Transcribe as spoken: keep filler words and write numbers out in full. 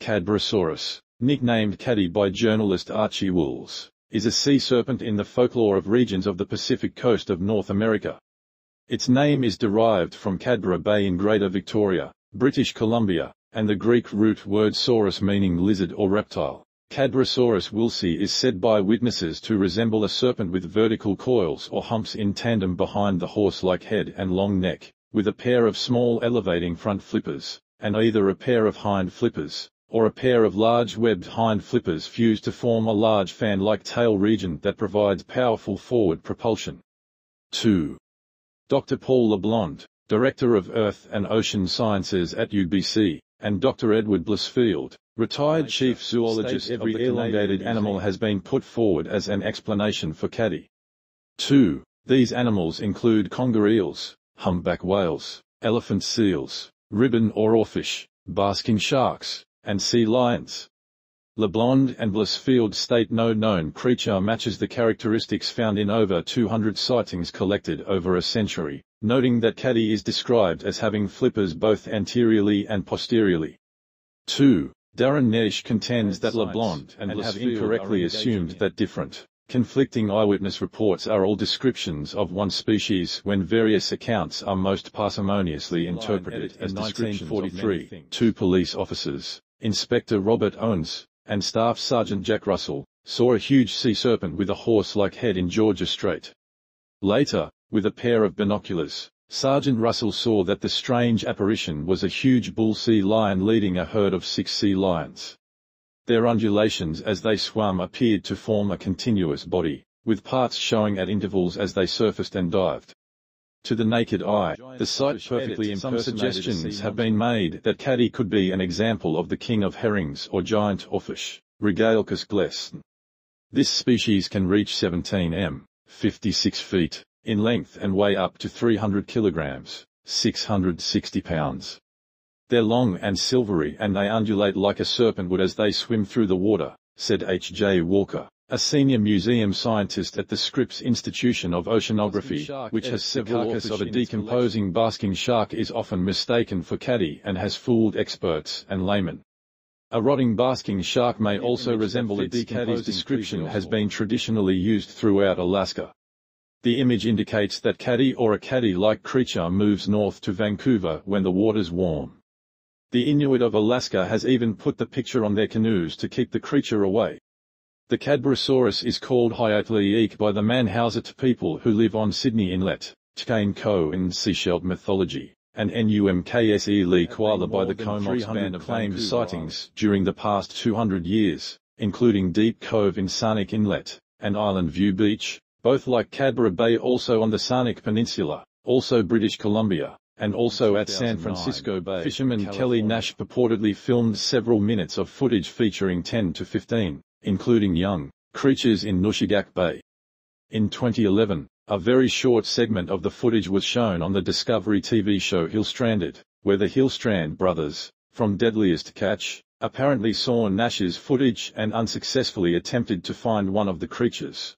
Cadborosaurus, nicknamed Caddy by journalist Archie Wilson, is a sea serpent in the folklore of regions of the Pacific coast of North America. Its name is derived from Cadboro Bay in Greater Victoria, British Columbia, and the Greek root word saurus meaning lizard or reptile. Cadborosaurus woolsey is said by witnesses to resemble a serpent with vertical coils or humps in tandem behind the horse-like head and long neck, with a pair of small elevating front flippers, and either a pair of hind flippers, or a pair of large webbed hind flippers fused to form a large fan-like tail region that provides powerful forward propulsion. two. Doctor Paul LeBlond, Director of Earth and Ocean Sciences at U B C, and Doctor Edward Blissfield, retired chief zoologist of the elongated animal has been put forward as an explanation for caddy. two. These animals include conger eels, humpback whales, elephant seals, ribbon or oarfish, basking sharks, and sea lions. LeBlond and Blissfield state no known creature matches the characteristics found in over two hundred sightings collected over a century, noting that caddy is described as having flippers both anteriorly and posteriorly. two. Darren Nish contends that LeBlond and have incorrectly assumed that different, conflicting eyewitness reports are all descriptions of one species when various accounts are most parsimoniously interpreted as descriptions of many things. Two police officers, Inspector Robert Owens and Staff Sergeant Jack Russell, saw a huge sea serpent with a horse-like head in Georgia Strait. Later, with a pair of binoculars, Sergeant Russell saw that the strange apparition was a huge bull sea lion leading a herd of six sea lions. Their undulations as they swam appeared to form a continuous body, with parts showing at intervals as they surfaced and dived. To the naked eye, the sight perfectly impersonated a sea monster. Some suggestions have been made that caddy could be an example of the king of herrings or giant oarfish, Regalecus glesn. This species can reach seventeen meters, fifty-six feet, in length and weigh up to three hundred kilograms, six hundred sixty pounds. They're long and silvery and they undulate like a serpent would as they swim through the water, said H J Walker, a senior museum scientist at the Scripps Institution of Oceanography, which has said the carcass of a decomposing basking shark is often mistaken for caddy and has fooled experts and laymen. A rotting basking shark may also resemble a caddy's description has been traditionally used throughout Alaska. The image indicates that caddy or a caddy-like creature moves north to Vancouver when the water's warm. The Inuit of Alaska has even put the picture on their canoes to keep the creature away. The Cadborosaurus is called Hyatleic by the Manhouset people who live on Sydney Inlet, Tkane Co in Seashelt mythology, and Numkseli Koala by the Comox Band of Vancouver sightings during the past two hundred years, including Deep Cove in Sarnik Inlet, and Island View Beach, both like Cadboro Bay also on the Sarnik Peninsula, also British Columbia, and also at San Francisco Bay. Fisherman California. Kelly Nash purportedly filmed several minutes of footage featuring ten to fifteen. Including young creatures in Nushagak Bay. In twenty eleven, a very short segment of the footage was shown on the Discovery T V show Hillstranded, where the Hillstrand brothers, from Deadliest Catch, apparently saw Nash's footage and unsuccessfully attempted to find one of the creatures.